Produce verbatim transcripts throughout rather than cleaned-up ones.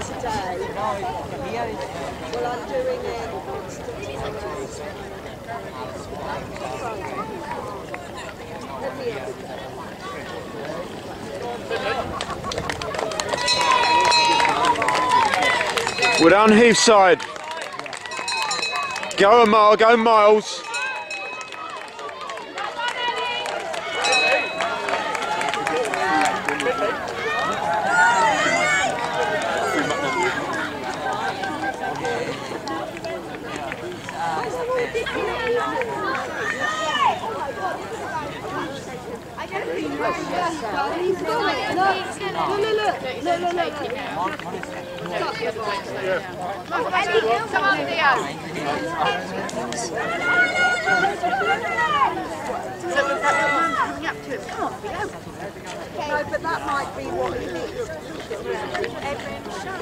today. Well, I'm doing it. What's the time? We're down Heathside. Go a mile, go miles.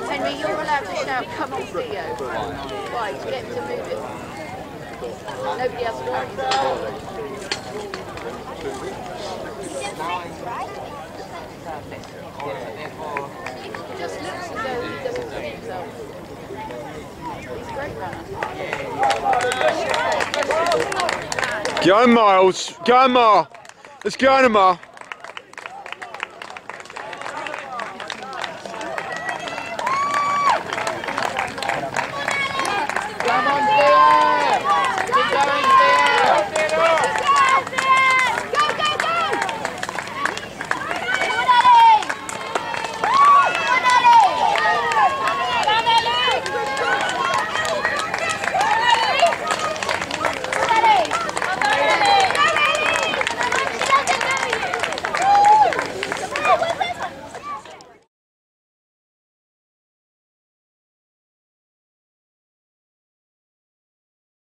Henry, you're allowed to shout, come on, Theo. Why? You get to move it. Nobody else wants it. He just looks as though he doesn't see himself. He's a great runner. Go, Miles. Go, Ma. Let's go, Ma.